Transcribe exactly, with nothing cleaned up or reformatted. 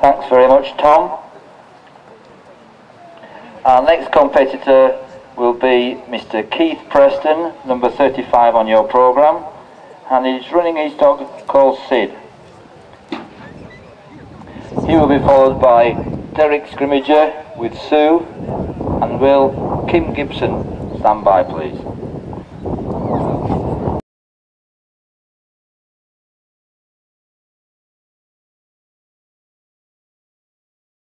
Thanks very much, Tom. Our next competitor will be Mister Keith Preston, number thirty-five on your programme, and he's running his dog called Sid. He will be followed by Derek Scrimmager with Sue, and will Kim Gibson stand by, please.